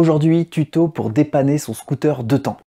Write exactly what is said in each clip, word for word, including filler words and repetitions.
Aujourd'hui, tuto pour dépanner son scooter de temps.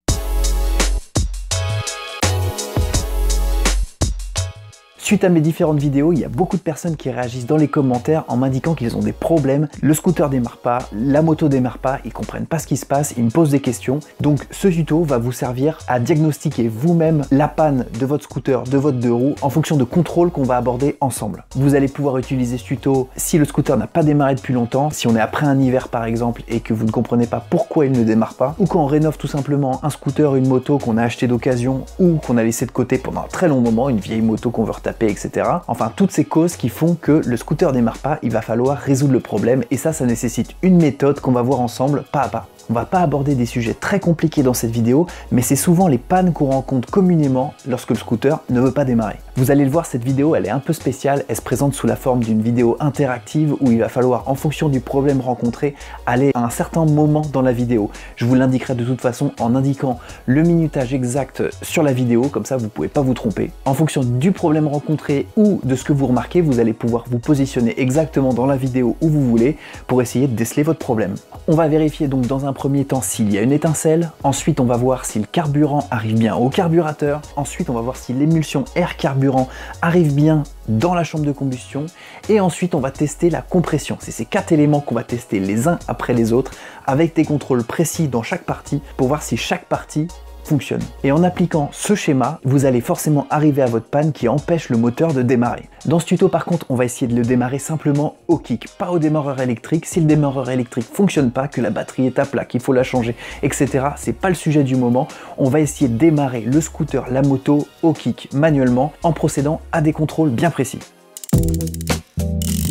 Suite à mes différentes vidéos, il y a beaucoup de personnes qui réagissent dans les commentaires en m'indiquant qu'ils ont des problèmes. Le scooter démarre pas, la moto démarre pas, ils comprennent pas ce qui se passe, ils me posent des questions. Donc ce tuto va vous servir à diagnostiquer vous-même la panne de votre scooter, de votre deux roues, en fonction de contrôles qu'on va aborder ensemble. Vous allez pouvoir utiliser ce tuto si le scooter n'a pas démarré depuis longtemps, si on est après un hiver par exemple et que vous ne comprenez pas pourquoi il ne démarre pas, ou quand on rénove tout simplement un scooter, une moto qu'on a acheté d'occasion ou qu'on a laissé de côté pendant un très long moment, une vieille moto qu'on veut retaper, et cetera. Enfin, toutes ces causes qui font que le scooter démarre pas, il va falloir résoudre le problème et ça, ça nécessite une méthode qu'on va voir ensemble pas à pas. On va pas aborder des sujets très compliqués dans cette vidéo, mais c'est souvent les pannes qu'on rencontre communément lorsque le scooter ne veut pas démarrer. Vous allez le voir, cette vidéo, elle est un peu spéciale, elle se présente sous la forme d'une vidéo interactive où il va falloir, en fonction du problème rencontré, aller à un certain moment dans la vidéo. Je vous l'indiquerai de toute façon en indiquant le minutage exact sur la vidéo, comme ça vous pouvez pas vous tromper. En fonction du problème rencontré ou de ce que vous remarquez, vous allez pouvoir vous positionner exactement dans la vidéo où vous voulez pour essayer de déceler votre problème. On va vérifier donc dans un premier temps s'il y a une étincelle, ensuite on va voir si le carburant arrive bien au carburateur, ensuite on va voir si l'émulsion air-carburant arrive bien dans la chambre de combustion et ensuite on va tester la compression. C'est ces quatre éléments qu'on va tester les uns après les autres avec des contrôles précis dans chaque partie pour voir si chaque partie fonctionne. Et en appliquant ce schéma, vous allez forcément arriver à votre panne qui empêche le moteur de démarrer. Dans ce tuto par contre, on va essayer de le démarrer simplement au kick, pas au démarreur électrique. Si le démarreur électrique fonctionne pas, que la batterie est à plat, qu'il faut la changer, et cetera, c'est pas le sujet du moment. On va essayer de démarrer le scooter, la moto au kick, manuellement, en procédant à des contrôles bien précis.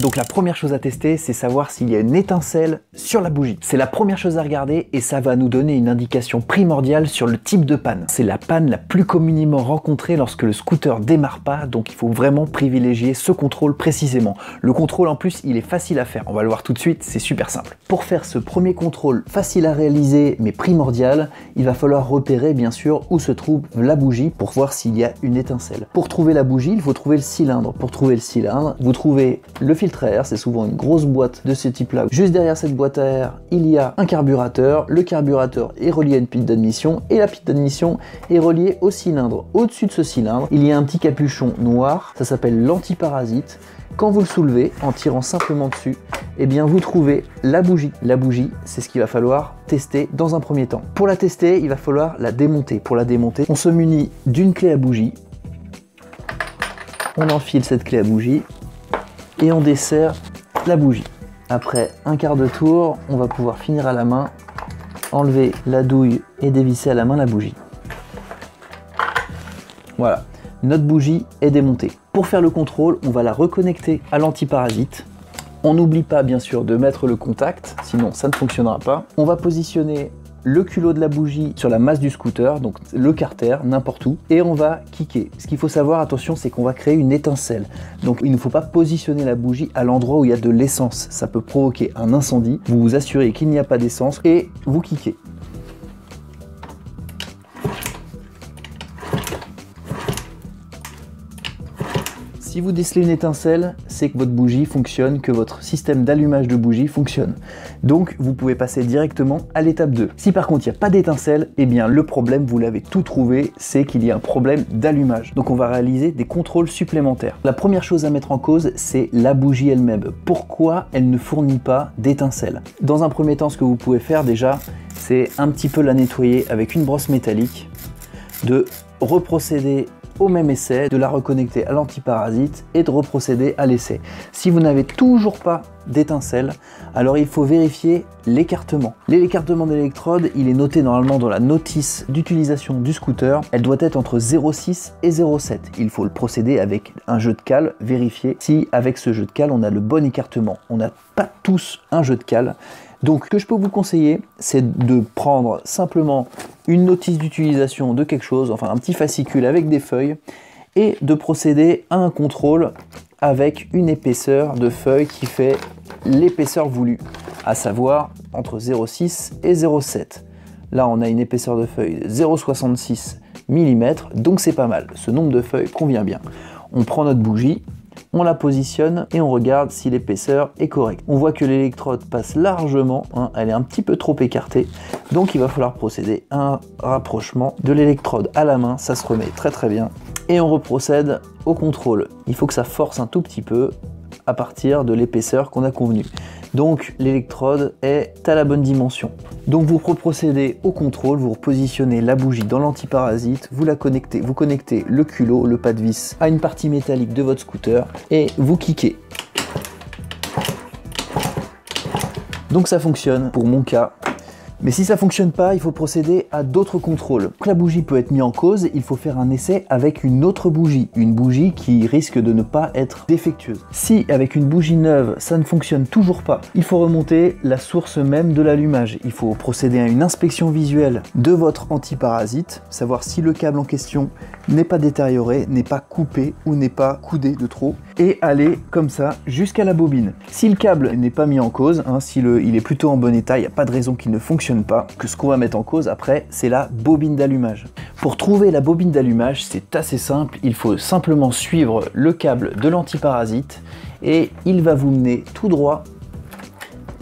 Donc la première chose à tester, c'est savoir s'il y a une étincelle sur la bougie. C'est la première chose à regarder et ça va nous donner une indication primordiale sur le type de panne. C'est la panne la plus communément rencontrée lorsque le scooter démarre pas, donc il faut vraiment privilégier ce contrôle précisément. Le contrôle en plus, il est facile à faire, on va le voir tout de suite, c'est super simple. Pour faire ce premier contrôle facile à réaliser mais primordial, il va falloir repérer bien sûr où se trouve la bougie pour voir s'il y a une étincelle. Pour trouver la bougie, il faut trouver le cylindre. Pour trouver le cylindre, vous trouvez le filtre air, c'est souvent une grosse boîte de ce type là. Juste derrière cette boîte à air, il y a un carburateur. Le carburateur est relié à une pile d'admission et la pile d'admission est reliée au cylindre. Au-dessus de ce cylindre, il y a un petit capuchon noir, ça s'appelle l'antiparasite. Quand vous le soulevez, en tirant simplement dessus, eh bien vous trouvez la bougie. La bougie, c'est ce qu'il va falloir tester dans un premier temps. Pour la tester, il va falloir la démonter. Pour la démonter, on se munit d'une clé à bougie. On enfile cette clé à bougie et on dessert la bougie. Après un quart de tour, on va pouvoir finir à la main, enlever la douille et dévisser à la main la bougie. Voilà, notre bougie est démontée. Pour faire le contrôle, on va la reconnecter à l'antiparasite. On n'oublie pas bien sûr de mettre le contact, sinon ça ne fonctionnera pas. On va positionner le culot de la bougie sur la masse du scooter, donc le carter, n'importe où, et on va kicker. Ce qu'il faut savoir, attention, c'est qu'on va créer une étincelle. Donc il ne faut pas positionner la bougie à l'endroit où il y a de l'essence. Ça peut provoquer un incendie. Vous vous assurez qu'il n'y a pas d'essence et vous kickez. Si vous décelez une étincelle, c'est que votre bougie fonctionne, que votre système d'allumage de bougie fonctionne. Donc vous pouvez passer directement à l'étape deux. Si par contre il n'y a pas d'étincelle, eh bien le problème, vous l'avez tout trouvé, c'est qu'il y a un problème d'allumage. Donc on va réaliser des contrôles supplémentaires. La première chose à mettre en cause, c'est la bougie elle-même. Pourquoi elle ne fournit pas d'étincelle? Dans un premier temps, ce que vous pouvez faire déjà, c'est un petit peu la nettoyer avec une brosse métallique, de reprocéder au même essai, de la reconnecter à l'antiparasite et de reprocéder à l'essai. Si vous n'avez toujours pas d'étincelle, alors il faut vérifier l'écartement. L'écartement de l'électrode, il est noté normalement dans la notice d'utilisation du scooter. Elle doit être entre zéro virgule six et zéro virgule sept. Il faut le procéder avec un jeu de cale, vérifier si avec ce jeu de cale on a le bon écartement. On n'a pas tous un jeu de cale. Donc, ce que je peux vous conseiller, c'est de prendre simplement une notice d'utilisation de quelque chose, enfin un petit fascicule avec des feuilles, et de procéder à un contrôle avec une épaisseur de feuille qui fait l'épaisseur voulue, à savoir entre zéro virgule six et zéro virgule sept. Là, on a une épaisseur de feuille de zéro virgule soixante-six millimètres, donc c'est pas mal. Ce nombre de feuilles convient bien. On prend notre bougie, on la positionne et on regarde si l'épaisseur est correcte. On voit que l'électrode passe largement, hein, elle est un petit peu trop écartée, donc il va falloir procéder à un rapprochement de l'électrode à la main, ça se remet très très bien. Et on reprocède au contrôle, il faut que ça force un tout petit peu à partir de l'épaisseur qu'on a convenue. Donc l'électrode est à la bonne dimension. Donc vous reprocédez au contrôle, vous repositionnez la bougie dans l'antiparasite, vous la connectez, vous connectez le culot, le pas de vis à une partie métallique de votre scooter et vous kickez. Donc ça fonctionne pour mon cas. Mais si ça fonctionne pas, il faut procéder à d'autres contrôles. Donc la bougie peut être mise en cause, il faut faire un essai avec une autre bougie, une bougie qui risque de ne pas être défectueuse. Si avec une bougie neuve, ça ne fonctionne toujours pas, il faut remonter la source même de l'allumage. Il faut procéder à une inspection visuelle de votre antiparasite, savoir si le câble en question n'est pas détérioré, n'est pas coupé ou n'est pas coudé de trop, et aller comme ça jusqu'à la bobine. Si le câble n'est pas mis en cause, hein, si le, il est plutôt en bon état, il n'y a pas de raison qu'il ne fonctionne pas, que ce qu'on va mettre en cause après, c'est la bobine d'allumage. Pour trouver la bobine d'allumage, c'est assez simple, il faut simplement suivre le câble de l'antiparasite et il va vous mener tout droit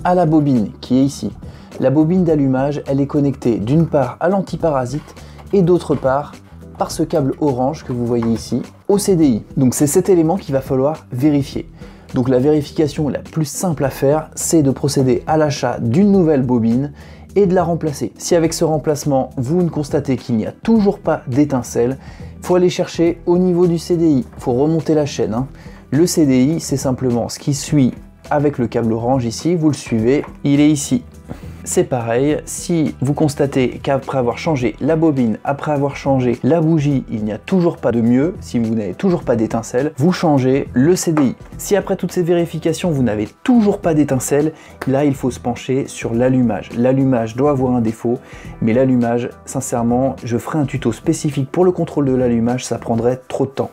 à la bobine qui est ici. La bobine d'allumage, elle est connectée d'une part à l'antiparasite et d'autre part par ce câble orange que vous voyez ici au C D I. Donc c'est cet élément qu'il va falloir vérifier. Donc la vérification la plus simple à faire, c'est de procéder à l'achat d'une nouvelle bobine et de la remplacer. Si avec ce remplacement, vous ne constatez qu'il n'y a toujours pas d'étincelle, il faut aller chercher au niveau du C D I, il faut remonter la chaîne. Hein. Le C D I, c'est simplement ce qui suit avec le câble orange ici, vous le suivez, il est ici. C'est pareil, si vous constatez qu'après avoir changé la bobine, après avoir changé la bougie, il n'y a toujours pas de mieux, si vous n'avez toujours pas d'étincelle, vous changez le C D I. Si après toutes ces vérifications, vous n'avez toujours pas d'étincelle, là il faut se pencher sur l'allumage. L'allumage doit avoir un défaut, mais l'allumage, sincèrement, je ferai un tuto spécifique pour le contrôle de l'allumage, ça prendrait trop de temps.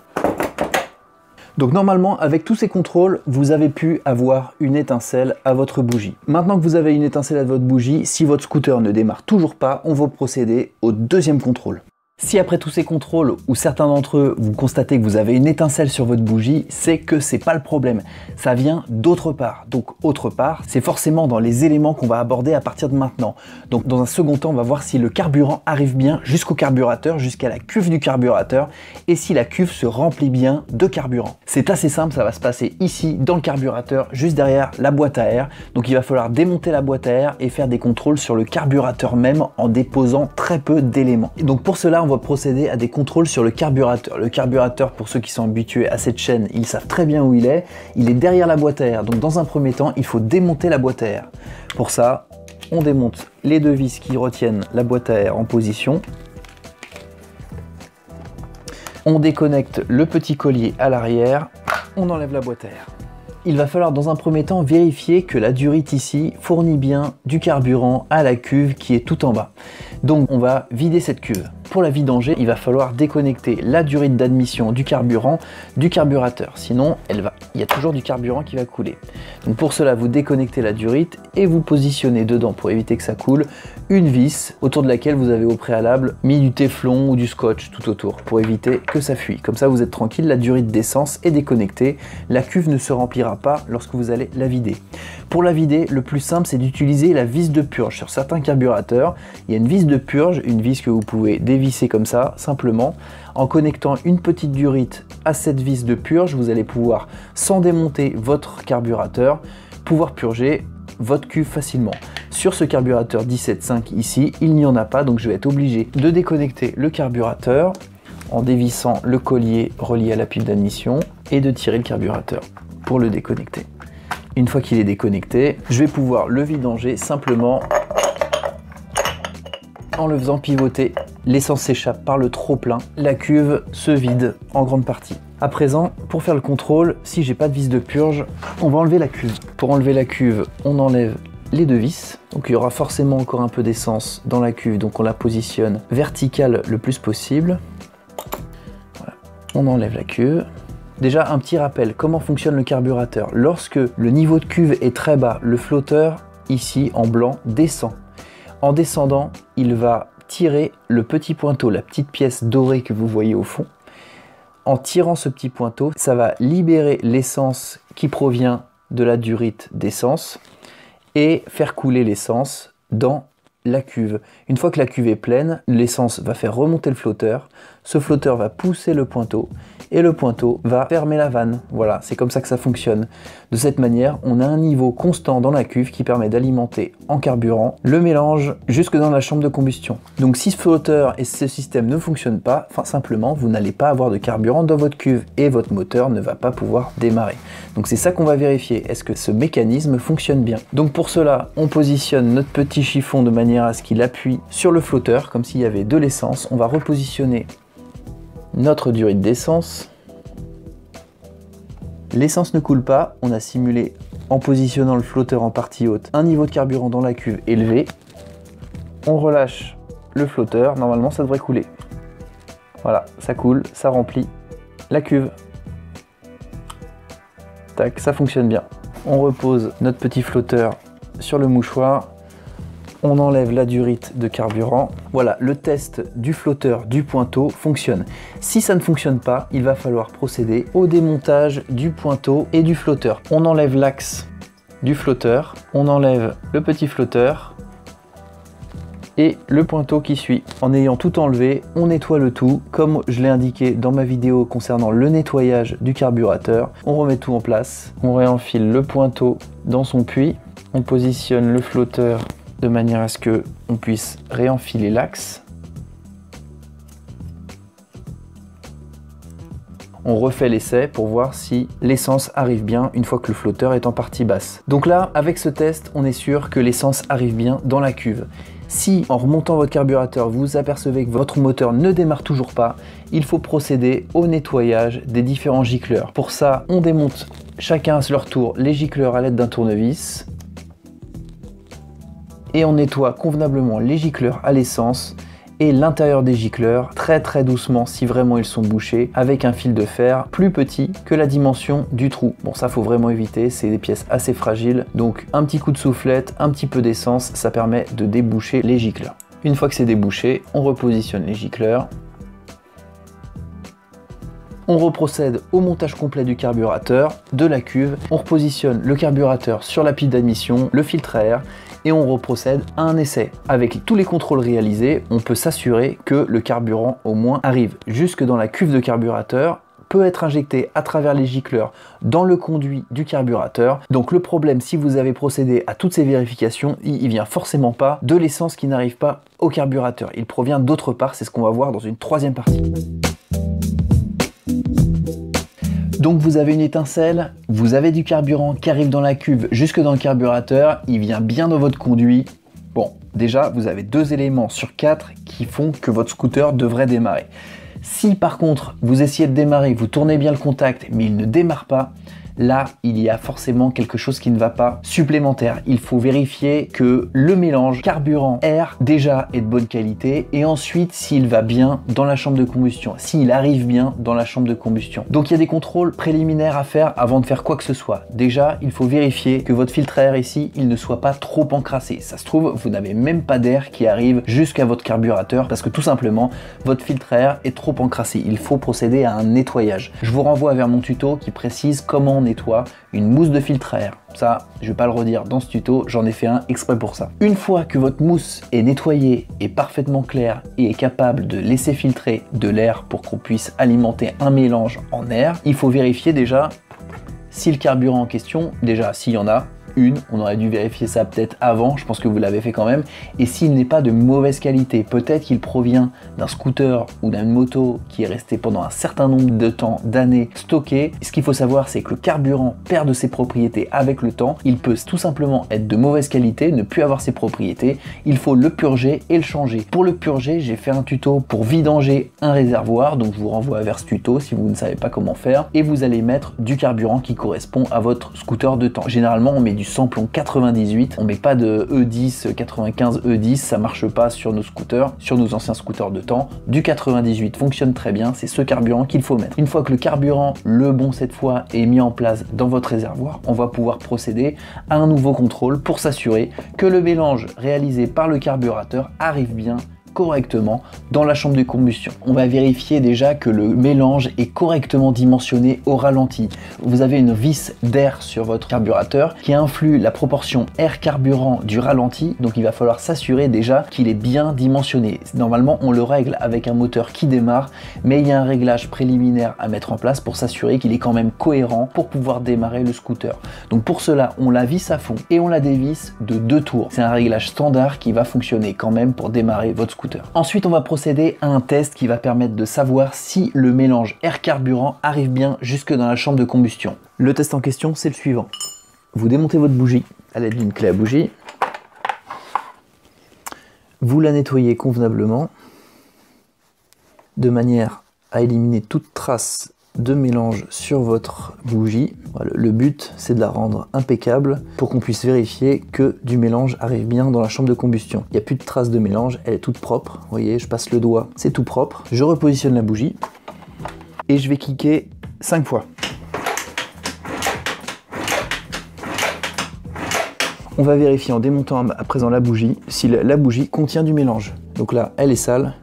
Donc normalement, avec tous ces contrôles, vous avez pu avoir une étincelle à votre bougie. Maintenant que vous avez une étincelle à votre bougie, si votre scooter ne démarre toujours pas, on va procéder au deuxième contrôle. Si après tous ces contrôles, ou certains d'entre eux, vous constatez que vous avez une étincelle sur votre bougie, c'est que c'est pas le problème. Ça vient d'autre part. Donc autre part, c'est forcément dans les éléments qu'on va aborder à partir de maintenant. Donc dans un second temps, on va voir si le carburant arrive bien jusqu'au carburateur, jusqu'à la cuve du carburateur, et si la cuve se remplit bien de carburant. C'est assez simple, ça va se passer ici, dans le carburateur, juste derrière la boîte à air. Donc il va falloir démonter la boîte à air et faire des contrôles sur le carburateur même en déposant très peu d'éléments. Donc pour cela, on va procéder à des contrôles sur le carburateur. Le carburateur, pour ceux qui sont habitués à cette chaîne, ils savent très bien où il est. Il est derrière la boîte à air. Donc dans un premier temps, il faut démonter la boîte à air. Pour ça, on démonte les deux vis qui retiennent la boîte à air en position. On déconnecte le petit collier à l'arrière. On enlève la boîte à air. Il va falloir dans un premier temps vérifier que la durite ici fournit bien du carburant à la cuve qui est tout en bas. Donc on va vider cette cuve. Pour la vidanger, il va falloir déconnecter la durite d'admission du carburant du carburateur. Sinon, elle va. Il y a toujours du carburant qui va couler. Donc pour cela, vous déconnectez la durite et vous positionnez dedans, pour éviter que ça coule, une vis autour de laquelle vous avez au préalable mis du téflon ou du scotch tout autour pour éviter que ça fuit. Comme ça, vous êtes tranquille, la durite d'essence est déconnectée. La cuve ne se remplira pas lorsque vous allez la vider. Pour la vider, le plus simple, c'est d'utiliser la vis de purge. Sur certains carburateurs, il y a une vis de purge, une vis que vous pouvez dévisser comme ça, simplement. En connectant une petite durite à cette vis de purge, vous allez pouvoir, sans démonter votre carburateur, pouvoir purger votre cuve facilement. Sur ce carburateur dix-sept virgule cinq ici, il n'y en a pas, donc je vais être obligé de déconnecter le carburateur en dévissant le collier relié à la pipe d'admission et de tirer le carburateur pour le déconnecter. Une fois qu'il est déconnecté, je vais pouvoir le vidanger simplement en le faisant pivoter. L'essence s'échappe par le trop-plein, la cuve se vide en grande partie. À présent, pour faire le contrôle, si j'ai pas de vis de purge, on va enlever la cuve. Pour enlever la cuve, on enlève les deux vis. Donc il y aura forcément encore un peu d'essence dans la cuve, donc on la positionne verticale le plus possible. Voilà. On enlève la cuve. Déjà un petit rappel, comment fonctionne le carburateur? Lorsque le niveau de cuve est très bas, le flotteur, ici en blanc, descend. En descendant, il va tirer le petit pointeau, la petite pièce dorée que vous voyez au fond. en tirant ce petit pointeau, ça va libérer l'essence qui provient de la durite d'essence et faire couler l'essence dans la cuve. Une fois que la cuve est pleine, l'essence va faire remonter le flotteur, ce flotteur va pousser le pointeau et le pointeau va fermer la vanne. Voilà, c'est comme ça que ça fonctionne. De cette manière, on a un niveau constant dans la cuve qui permet d'alimenter en carburant le mélange jusque dans la chambre de combustion. Donc si ce flotteur et ce système ne fonctionnent pas, enfin simplement, vous n'allez pas avoir de carburant dans votre cuve et votre moteur ne va pas pouvoir démarrer. Donc c'est ça qu'on va vérifier, est-ce que ce mécanisme fonctionne bien. Donc pour cela, on positionne notre petit chiffon de manière à ce qu'il appuie sur le flotteur comme s'il y avait de l'essence. On va repositionner notre durite d'essence. L'essence ne coule pas, on a simulé en positionnant le flotteur en partie haute un niveau de carburant dans la cuve élevé. On relâche le flotteur, normalement ça devrait couler. Voilà, ça coule, ça remplit la cuve. Tac, ça fonctionne bien. On repose notre petit flotteur sur le mouchoir. On enlève la durite de carburant. Voilà, le test du flotteur du pointeau fonctionne. Si ça ne fonctionne pas, il va falloir procéder au démontage du pointeau et du flotteur. On enlève l'axe du flotteur, on enlève le petit flotteur et le pointeau qui suit. En ayant tout enlevé, on nettoie le tout, comme je l'ai indiqué dans ma vidéo concernant le nettoyage du carburateur. On remet tout en place, on réenfile le pointeau dans son puits, on positionne le flotteur de manière à ce que on puisse réenfiler l'axe. On refait l'essai pour voir si l'essence arrive bien une fois que le flotteur est en partie basse. Donc là, avec ce test, on est sûr que l'essence arrive bien dans la cuve. Si en remontant votre carburateur, vous apercevez que votre moteur ne démarre toujours pas, il faut procéder au nettoyage des différents gicleurs. Pour ça, on démonte chacun à leur tour les gicleurs à l'aide d'un tournevis. Et on nettoie convenablement les gicleurs à l'essence et l'intérieur des gicleurs très très doucement si vraiment ils sont bouchés avec un fil de fer plus petit que la dimension du trou. Bon, ça faut vraiment éviter, c'est des pièces assez fragiles, donc un petit coup de soufflette, un petit peu d'essence, ça permet de déboucher les gicleurs. Une fois que c'est débouché, on repositionne les gicleurs. On reprocède au montage complet du carburateur, de la cuve, on repositionne le carburateur sur la pipe d'admission, le filtre à air et on reprocède à un essai. Avec tous les contrôles réalisés, on peut s'assurer que le carburant au moins arrive jusque dans la cuve de carburateur, peut être injecté à travers les gicleurs dans le conduit du carburateur. Donc le problème, si vous avez procédé à toutes ces vérifications, il vient forcément pas de l'essence qui n'arrive pas au carburateur, il provient d'autre part, c'est ce qu'on va voir dans une troisième partie. Donc vous avez une étincelle, vous avez du carburant qui arrive dans la cuve jusque dans le carburateur, il vient bien dans votre conduit. Bon, déjà vous avez deux éléments sur quatre qui font que votre scooter devrait démarrer. Si par contre vous essayez de démarrer, vous tournez bien le contact mais il ne démarre pas, là il y a forcément quelque chose qui ne va pas supplémentaire. Il faut vérifier que le mélange carburant-air déjà est de bonne qualité et ensuite s'il va bien dans la chambre de combustion, s'il arrive bien dans la chambre de combustion. Donc il y a des contrôles préliminaires à faire avant de faire quoi que ce soit. Déjà il faut vérifier que votre filtre à air ici il ne soit pas trop encrassé. Ça se trouve vous n'avez même pas d'air qui arrive jusqu'à votre carburateur parce que tout simplement votre filtre à air est trop encrassé. Il faut procéder à un nettoyage. Je vous renvoie vers mon tuto qui précise comment on nettoie une mousse de filtre à air. Ça, je vais pas le redire dans ce tuto, j'en ai fait un exprès pour ça. Une fois que votre mousse est nettoyée, est parfaitement claire et est capable de laisser filtrer de l'air pour qu'on puisse alimenter un mélange en air, il faut vérifier déjà si le carburant en question, déjà s'il y en a une, on aurait dû vérifier ça peut-être avant, je pense que vous l'avez fait quand même, et s'il n'est pas de mauvaise qualité, peut-être qu'il provient d'un scooter ou d'une moto qui est resté pendant un certain nombre de temps, d'années, stocké. Ce qu'il faut savoir, c'est que le carburant perd de ses propriétés avec le temps, il peut tout simplement être de mauvaise qualité, ne plus avoir ses propriétés, il faut le purger et le changer. Pour le purger, j'ai fait un tuto pour vidanger un réservoir, donc je vous renvoie vers ce tuto si vous ne savez pas comment faire, et vous allez mettre du carburant qui correspond à votre scooter de temps. Généralement, on met du samplon quatre-vingt-dix-huit, on met pas de E dix, quatre-vingt-quinze, E dix, ça marche pas sur nos scooters, sur nos anciens scooters de temps. Du quatre-vingt-dix-huit fonctionne très bien, c'est ce carburant qu'il faut mettre. Une fois que le carburant, le bon cette fois, est mis en place dans votre réservoir, on va pouvoir procéder à un nouveau contrôle pour s'assurer que le mélange réalisé par le carburateur arrive bien correctement dans la chambre de combustion. On va vérifier déjà que le mélange est correctement dimensionné au ralenti. Vous avez une vis d'air sur votre carburateur qui influe la proportion air-carburant du ralenti, donc il va falloir s'assurer déjà qu'il est bien dimensionné. Normalement, on le règle avec un moteur qui démarre, mais il y a un réglage préliminaire à mettre en place pour s'assurer qu'il est quand même cohérent pour pouvoir démarrer le scooter. Donc pour cela, on la visse à fond et on la dévisse de deux tours. C'est un réglage standard qui va fonctionner quand même pour démarrer votre scooter. Ensuite, on va procéder à un test qui va permettre de savoir si le mélange air-carburant arrive bien jusque dans la chambre de combustion. Le test en question, c'est le suivant. Vous démontez votre bougie à l'aide d'une clé à bougie. Vous la nettoyez convenablement de manière à éliminer toute trace de mélange sur votre bougie. Voilà, le but, c'est de la rendre impeccable pour qu'on puisse vérifier que du mélange arrive bien dans la chambre de combustion. Il n'y a plus de traces de mélange, elle est toute propre. Vous voyez, je passe le doigt, c'est tout propre. Je repositionne la bougie et je vais cliquer cinq fois. On va vérifier en démontant à présent la bougie si la bougie contient du mélange. Donc là, elle est sale.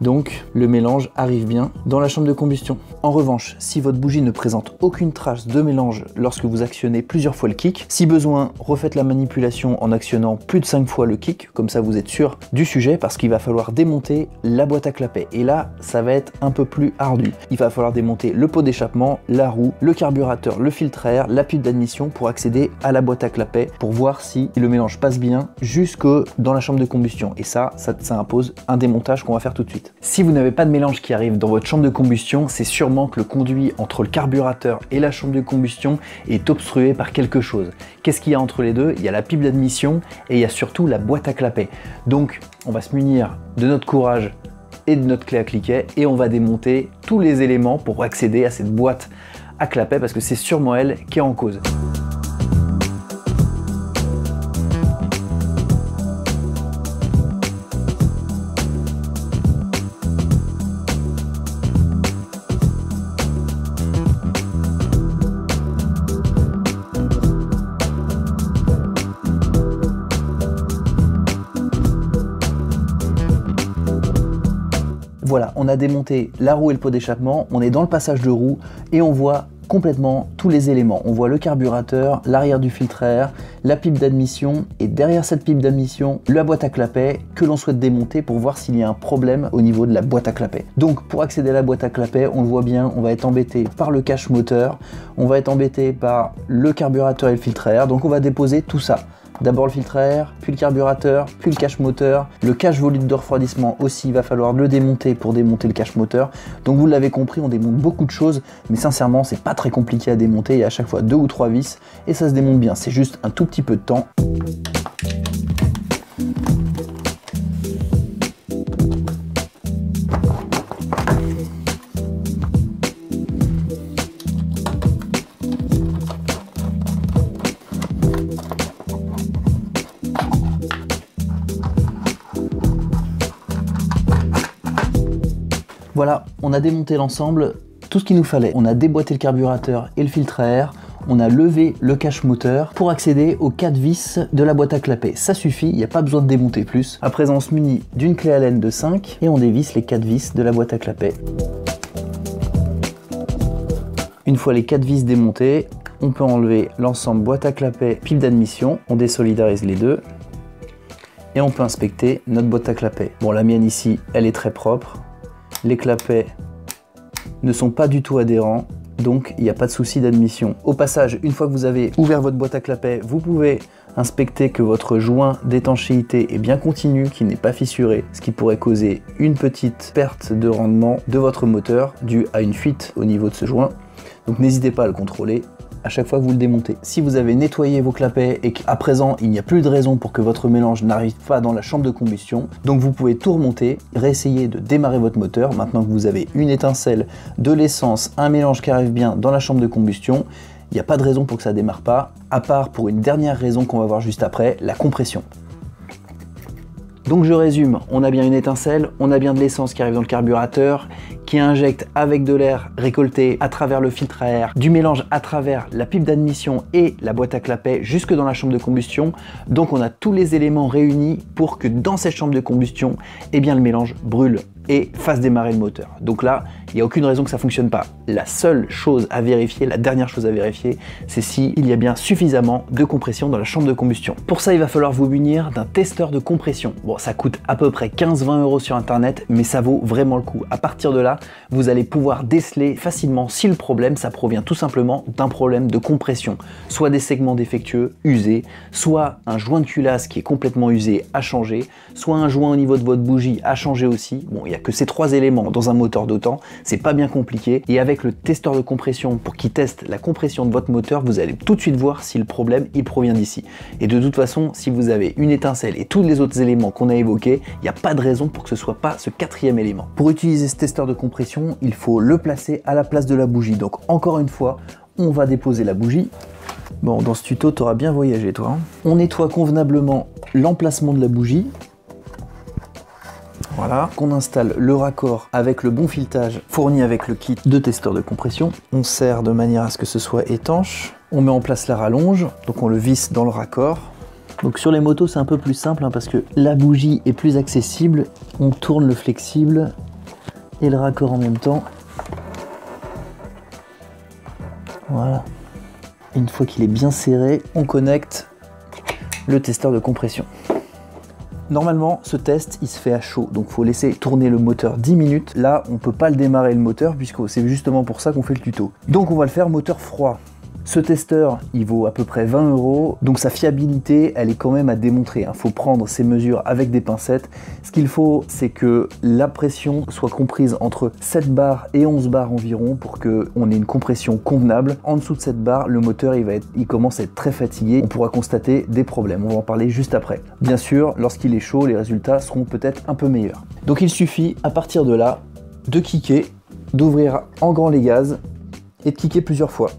Donc, le mélange arrive bien dans la chambre de combustion. En revanche, si votre bougie ne présente aucune trace de mélange lorsque vous actionnez plusieurs fois le kick, si besoin, refaites la manipulation en actionnant plus de cinq fois le kick, comme ça vous êtes sûr du sujet, parce qu'il va falloir démonter la boîte à clapet. Et là, ça va être un peu plus ardu. Il va falloir démonter le pot d'échappement, la roue, le carburateur, le filtre à air, la pipe d'admission pour accéder à la boîte à clapet, pour voir si le mélange passe bien jusque dans la chambre de combustion. Et ça, ça, ça impose un démontage qu'on va faire tout de suite. Si vous n'avez pas de mélange qui arrive dans votre chambre de combustion, c'est sûrement que le conduit entre le carburateur et la chambre de combustion est obstrué par quelque chose. Qu'est-ce qu'il y a entre les deux? Il y a la pipe d'admission et il y a surtout la boîte à clapet. Donc, on va se munir de notre courage et de notre clé à cliquet et on va démonter tous les éléments pour accéder à cette boîte à clapet parce que c'est sûrement elle qui est en cause. Voilà, on a démonté la roue et le pot d'échappement, on est dans le passage de roue et on voit complètement tous les éléments. On voit le carburateur, l'arrière du filtre à air, la pipe d'admission et derrière cette pipe d'admission, la boîte à clapet que l'on souhaite démonter pour voir s'il y a un problème au niveau de la boîte à clapet. Donc pour accéder à la boîte à clapet, on le voit bien, on va être embêté par le cache moteur, on va être embêté par le carburateur et le filtre à air, donc on va déposer tout ça. D'abord le filtre à air, puis le carburateur, puis le cache moteur. Le cache volute de refroidissement aussi, il va falloir le démonter pour démonter le cache moteur. Donc vous l'avez compris, on démonte beaucoup de choses, mais sincèrement, c'est pas très compliqué à démonter. Il y a à chaque fois deux ou trois vis et ça se démonte bien. C'est juste un tout petit peu de temps. Voilà, on a démonté l'ensemble, tout ce qu'il nous fallait. On a déboîté le carburateur et le filtre à air, on a levé le cache moteur pour accéder aux quatre vis de la boîte à clapet. Ça suffit, il n'y a pas besoin de démonter plus. À présent, on se munit d'une clé Allen de cinq et on dévisse les quatre vis de la boîte à clapet. Une fois les quatre vis démontées, on peut enlever l'ensemble boîte à clapet, pipe d'admission, on désolidarise les deux et on peut inspecter notre boîte à clapet. Bon, la mienne ici, elle est très propre. Les clapets ne sont pas du tout adhérents, donc il n'y a pas de souci d'admission. Au passage, une fois que vous avez ouvert votre boîte à clapet, vous pouvez inspecter que votre joint d'étanchéité est bien continu, qu'il n'est pas fissuré, ce qui pourrait causer une petite perte de rendement de votre moteur due à une fuite au niveau de ce joint. Donc n'hésitez pas à le contrôler à chaque fois que vous le démontez. Si vous avez nettoyé vos clapets et qu'à présent il n'y a plus de raison pour que votre mélange n'arrive pas dans la chambre de combustion, donc vous pouvez tout remonter, réessayer de démarrer votre moteur maintenant que vous avez une étincelle, de l'essence, un mélange qui arrive bien dans la chambre de combustion. Il n'y a pas de raison pour que ça démarre pas, à part pour une dernière raison qu'on va voir juste après, la compression. Donc je résume, on a bien une étincelle, on a bien de l'essence qui arrive dans le carburateur, qui injecte avec de l'air récolté à travers le filtre à air, du mélange à travers la pipe d'admission et la boîte à clapet jusque dans la chambre de combustion. Donc on a tous les éléments réunis pour que dans cette chambre de combustion, eh bien, le mélange brûle et fasse démarrer le moteur. Donc là, il n'y a aucune raison que ça ne fonctionne pas. La seule chose à vérifier, la dernière chose à vérifier, c'est s'il y a bien suffisamment de compression dans la chambre de combustion. Pour ça, il va falloir vous munir d'un testeur de compression. Bon, ça coûte à peu près quinze à vingt euros sur internet, mais ça vaut vraiment le coup. À partir de là, vous allez pouvoir déceler facilement si le problème, ça provient tout simplement d'un problème de compression. Soit des segments défectueux, usés, soit un joint de culasse qui est complètement usé à changer, soit un joint au niveau de votre bougie à changer aussi. Bon, il n'y a que ces trois éléments dans un moteur d'autant, c'est pas bien compliqué. Et avec le testeur de compression pour qu'il teste la compression de votre moteur, vous allez tout de suite voir si le problème il provient d'ici. Et de toute façon, si vous avez une étincelle et tous les autres éléments qu'on a évoqués, il n'y a pas de raison pour que ce soit pas ce quatrième élément. Pour utiliser ce testeur de compression, il faut le placer à la place de la bougie. Donc encore une fois, on va déposer la bougie. Bon, dans ce tuto, t'auras bien voyagé toi. On nettoie convenablement l'emplacement de la bougie. Voilà, qu'on installe le raccord avec le bon filetage fourni avec le kit de testeur de compression. On serre de manière à ce que ce soit étanche. On met en place la rallonge, donc on le visse dans le raccord. Donc sur les motos, c'est un peu plus simple hein, parce que la bougie est plus accessible. On tourne le flexible et le raccord en même temps. Voilà. Une fois qu'il est bien serré, on connecte le testeur de compression. Normalement, ce test, il se fait à chaud, donc il faut laisser tourner le moteur dix minutes. Là, on ne peut pas le démarrer le moteur, puisque c'est justement pour ça qu'on fait le tuto. Donc on va le faire moteur froid. Ce testeur, il vaut à peu près vingt euros, donc sa fiabilité, elle est quand même à démontrer. Il faut prendre ses mesures avec des pincettes. Ce qu'il faut, c'est que la pression soit comprise entre sept bars et onze bars environ pour qu'on ait une compression convenable. En dessous de sept bars, le moteur, il, va être, il commence à être très fatigué. On pourra constater des problèmes, on va en parler juste après. Bien sûr, lorsqu'il est chaud, les résultats seront peut-être un peu meilleurs. Donc il suffit, à partir de là, de kicker, d'ouvrir en grand les gaz et de kicker plusieurs fois.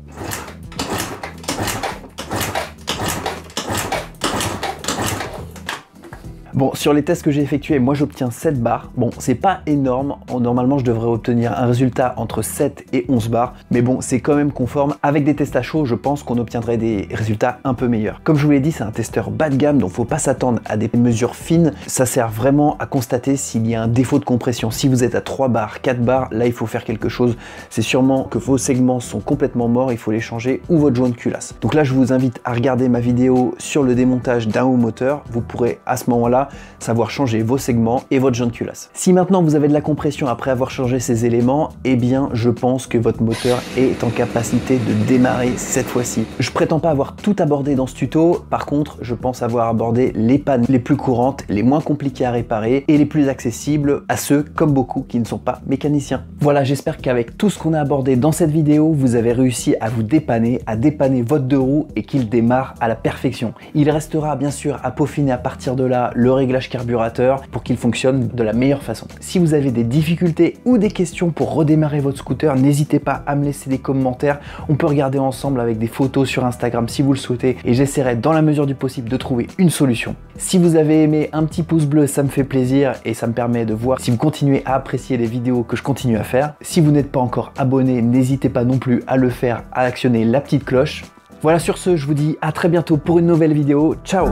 Bon, sur les tests que j'ai effectués, moi j'obtiens sept bars. Bon, c'est pas énorme. Normalement, je devrais obtenir un résultat entre sept et onze bars. Mais bon, c'est quand même conforme. Avec des tests à chaud, je pense qu'on obtiendrait des résultats un peu meilleurs. Comme je vous l'ai dit, c'est un testeur bas de gamme, donc faut pas s'attendre à des mesures fines. Ça sert vraiment à constater s'il y a un défaut de compression. Si vous êtes à trois bars, quatre bars, là il faut faire quelque chose. C'est sûrement que vos segments sont complètement morts, il faut les changer, ou votre joint de culasse. Donc là, je vous invite à regarder ma vidéo sur le démontage d'un haut moteur. Vous pourrez à ce moment-là savoir changer vos segments et votre joint de culasse. Si maintenant vous avez de la compression après avoir changé ces éléments, eh bien je pense que votre moteur est en capacité de démarrer cette fois-ci. Je prétends pas avoir tout abordé dans ce tuto, par contre je pense avoir abordé les pannes les plus courantes, les moins compliquées à réparer et les plus accessibles à ceux comme beaucoup qui ne sont pas mécaniciens. Voilà, j'espère qu'avec tout ce qu'on a abordé dans cette vidéo, vous avez réussi à vous dépanner, à dépanner votre deux roues et qu'il démarre à la perfection. Il restera bien sûr à peaufiner à partir de là le réglage carburateur pour qu'il fonctionne de la meilleure façon. Si vous avez des difficultés ou des questions pour redémarrer votre scooter, n'hésitez pas à me laisser des commentaires. On peut regarder ensemble avec des photos sur Instagram si vous le souhaitez et j'essaierai dans la mesure du possible de trouver une solution. Si vous avez aimé, un petit pouce bleu, ça me fait plaisir et ça me permet de voir si vous continuez à apprécier les vidéos que je continue à faire. Si vous n'êtes pas encore abonné, n'hésitez pas non plus à le faire, à actionner la petite cloche. Voilà, sur ce, je vous dis à très bientôt pour une nouvelle vidéo. Ciao!